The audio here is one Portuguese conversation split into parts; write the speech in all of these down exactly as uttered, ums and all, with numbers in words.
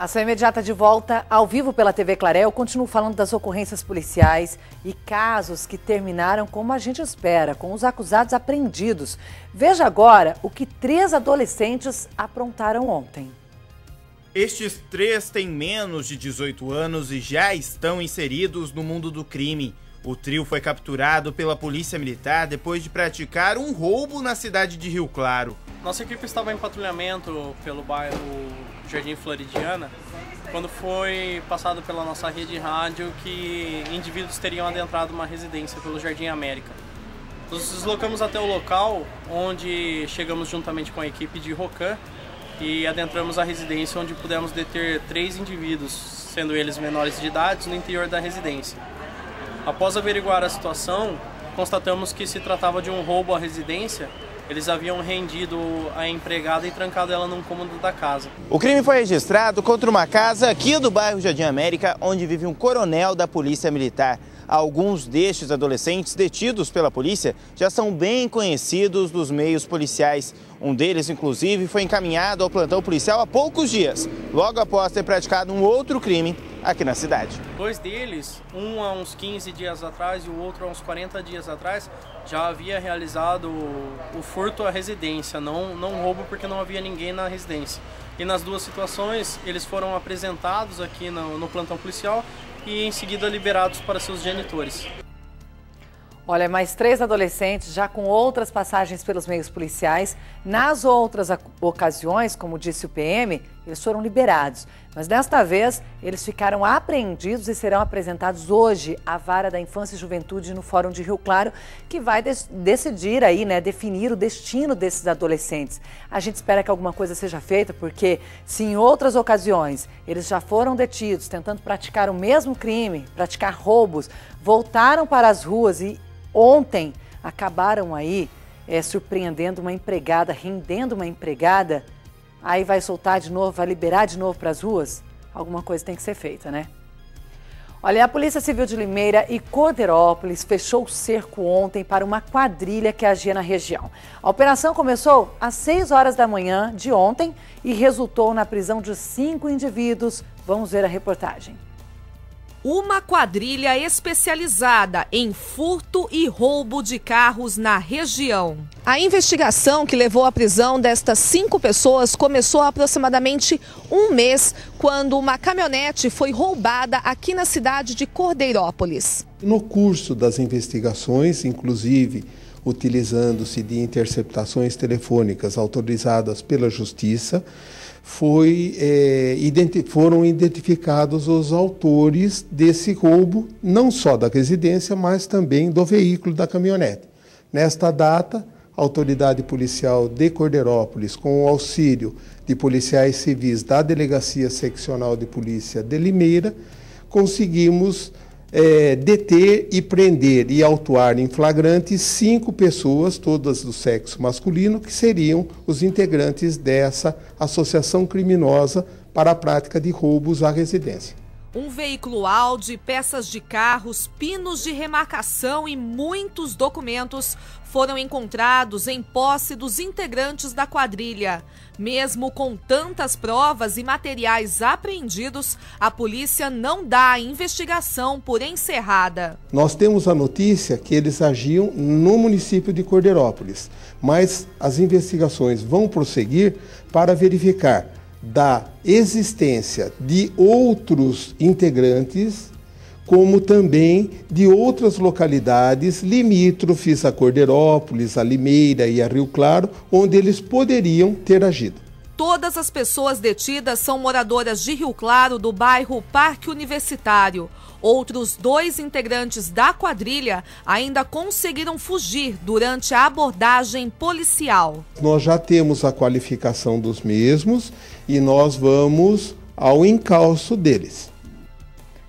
Ação Imediata de volta, ao vivo pela T V Claret. Eu continuo falando das ocorrências policiais e casos que terminaram como a gente espera, com os acusados apreendidos. Veja agora o que três adolescentes aprontaram ontem. Estes três têm menos de dezoito anos e já estão inseridos no mundo do crime. O trio foi capturado pela Polícia Militar depois de praticar um roubo na cidade de Rio Claro. Nossa equipe estava em patrulhamento pelo bairro Jardim Floridiana, quando foi passado pela nossa rede de rádio que indivíduos teriam adentrado uma residência pelo Jardim América. Nos deslocamos até o local, onde chegamos juntamente com a equipe de ROCAM e adentramos a residência, onde pudemos deter três indivíduos, sendo eles menores de idade, no interior da residência. Após averiguar a situação, constatamos que se tratava de um roubo à residência. Eles haviam rendido a empregada e trancado ela num cômodo da casa. O crime foi registrado contra uma casa aqui do bairro Jardim América, onde vive um coronel da Polícia Militar. Alguns destes adolescentes detidos pela polícia já são bem conhecidos dos meios policiais. Um deles, inclusive, foi encaminhado ao plantão policial há poucos dias, logo após ter praticado um outro crime aqui na cidade. Dois deles, um há uns quinze dias atrás e o outro há uns quarenta dias atrás, já havia realizado o furto à residência, não, não roubo porque não havia ninguém na residência. E nas duas situações eles foram apresentados aqui no, no plantão policial e em seguida liberados para seus genitores. Olha, mais três adolescentes já com outras passagens pelos meios policiais. Nas outras ocasiões, como disse o P M, eles foram liberados. Mas desta vez, eles ficaram apreendidos e serão apresentados hoje à Vara da Infância e Juventude no Fórum de Rio Claro, que vai decidir aí, né, definir o destino desses adolescentes. A gente espera que alguma coisa seja feita, porque se em outras ocasiões eles já foram detidos, tentando praticar o mesmo crime, praticar roubos, voltaram para as ruas e ontem acabaram aí é, surpreendendo uma empregada, rendendo uma empregada, aí vai soltar de novo, vai liberar de novo para as ruas? Alguma coisa tem que ser feita, né? Olha, a Polícia Civil de Limeira e Cordeirópolis fechou o cerco ontem para uma quadrilha que agia na região. A operação começou às seis horas da manhã de ontem e resultou na prisão de cinco indivíduos. Vamos ver a reportagem. Uma quadrilha especializada em furto e roubo de carros na região. A investigação que levou à prisão destas cinco pessoas começou há aproximadamente um mês, quando uma caminhonete foi roubada aqui na cidade de Cordeirópolis. No curso das investigações, inclusive utilizando-se de interceptações telefônicas autorizadas pela Justiça, Foi, é, identi- foram identificados os autores desse roubo, não só da residência, mas também do veículo da caminhonete. Nesta data, a autoridade policial de Cordeirópolis, com o auxílio de policiais civis da Delegacia Seccional de Polícia de Limeira, conseguimos é, deter e prender e autuar em flagrante cinco pessoas, todas do sexo masculino, que seriam os integrantes dessa associação criminosa para a prática de roubos à residência. Um veículo Audi, peças de carros, pinos de remarcação e muitos documentos foram encontrados em posse dos integrantes da quadrilha. Mesmo com tantas provas e materiais apreendidos, a polícia não dá a investigação por encerrada. Nós temos a notícia que eles agiam no município de Cordeirópolis, mas as investigações vão prosseguir para verificar da existência de outros integrantes, como também de outras localidades limítrofes a Cordeirópolis, a Limeira e a Rio Claro, onde eles poderiam ter agido. Todas as pessoas detidas são moradoras de Rio Claro, do bairro Parque Universitário. Outros dois integrantes da quadrilha ainda conseguiram fugir durante a abordagem policial. Nós já temos a qualificação dos mesmos e nós vamos ao encalço deles.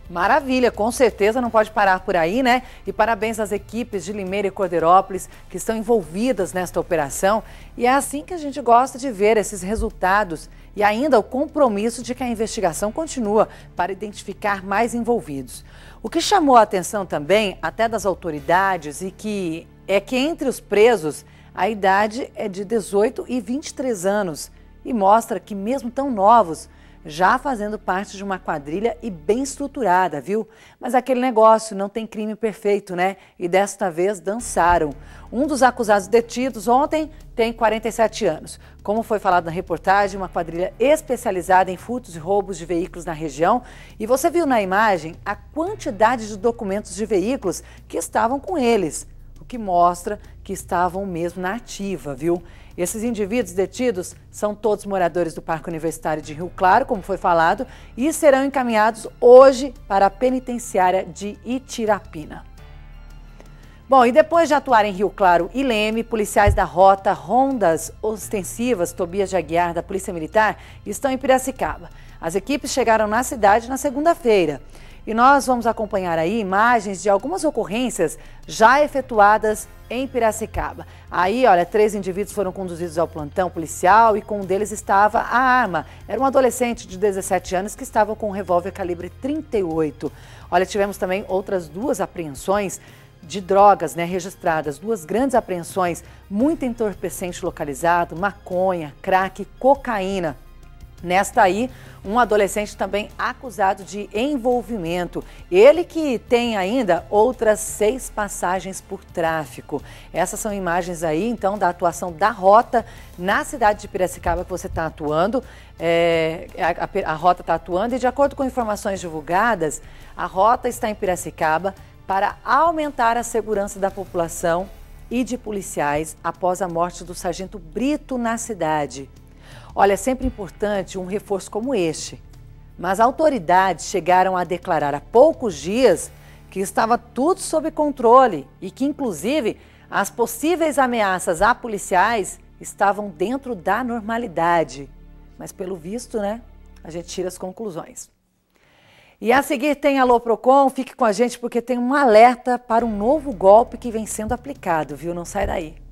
Maravilha, com certeza não pode parar por aí, né? E parabéns às equipes de Limeira e Cordeirópolis que estão envolvidas nesta operação. E é assim que a gente gosta de ver esses resultados e ainda o compromisso de que a investigação continua para identificar mais envolvidos. O que chamou a atenção também, até das autoridades, e que é que entre os presos a idade é de dezoito e vinte e três anos e mostra que mesmo tão novos, já fazendo parte de uma quadrilha e bem estruturada, viu? Mas aquele negócio, não tem crime perfeito, né? E desta vez dançaram. Um dos acusados detidos ontem tem quarenta e sete anos. Como foi falado na reportagem, uma quadrilha especializada em furtos e roubos de veículos na região. E você viu na imagem a quantidade de documentos de veículos que estavam com eles, o que mostra que estavam mesmo na ativa, viu? Esses indivíduos detidos são todos moradores do Parque Universitário de Rio Claro, como foi falado, e serão encaminhados hoje para a penitenciária de Itirapina. Bom, e depois de atuar em Rio Claro e Leme, policiais da Rota, rondas ostensivas, Tobias de Aguiar, da Polícia Militar, estão em Piracicaba. As equipes chegaram na cidade na segunda-feira. E nós vamos acompanhar aí imagens de algumas ocorrências já efetuadas em Piracicaba. Aí, olha, três indivíduos foram conduzidos ao plantão policial e com um deles estava a arma. Era um adolescente de dezessete anos que estava com um revólver calibre trinta e oito. Olha, tivemos também outras duas apreensões de drogas, né, registradas, duas grandes apreensões, muito entorpecente localizado, maconha, crack, cocaína. Nesta aí, um adolescente também acusado de envolvimento. Ele que tem ainda outras seis passagens por tráfico. Essas são imagens aí, então, da atuação da Rota na cidade de Piracicaba que você está atuando. É, a, a Rota está atuando e, de acordo com informações divulgadas, a Rota está em Piracicaba para aumentar a segurança da população e de policiais após a morte do sargento Brito na cidade. Olha, é sempre importante um reforço como este, mas autoridades chegaram a declarar há poucos dias que estava tudo sob controle e que, inclusive, as possíveis ameaças a policiais estavam dentro da normalidade. Mas, pelo visto, né, a gente tira as conclusões. E a seguir tem Alô Procon, fique com a gente porque tem um alerta para um novo golpe que vem sendo aplicado, viu? Não sai daí.